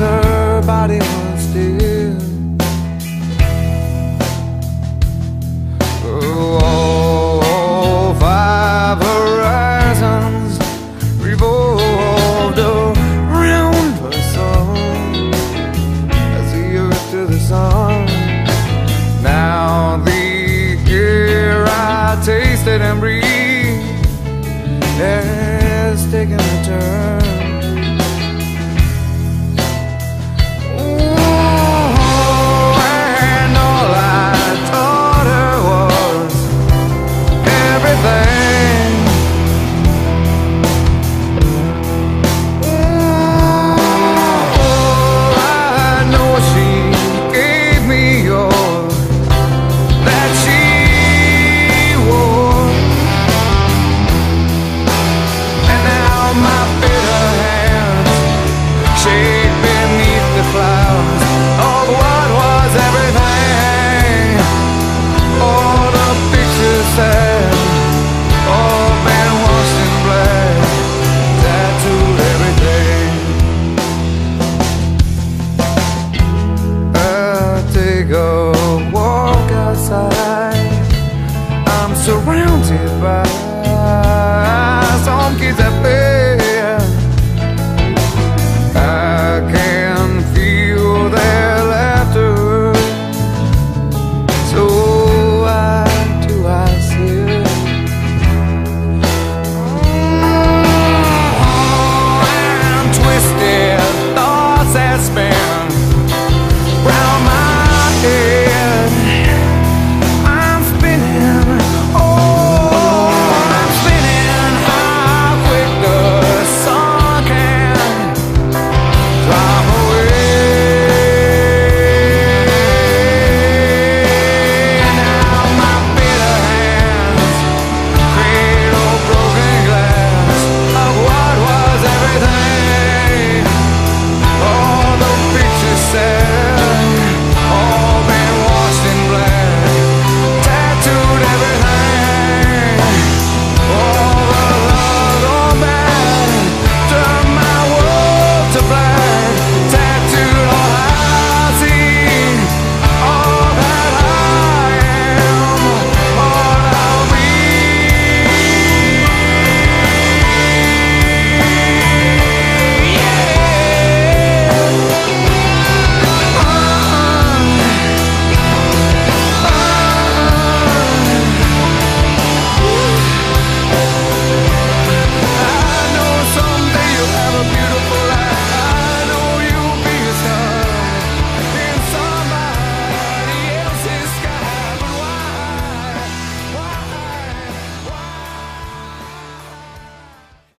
answer.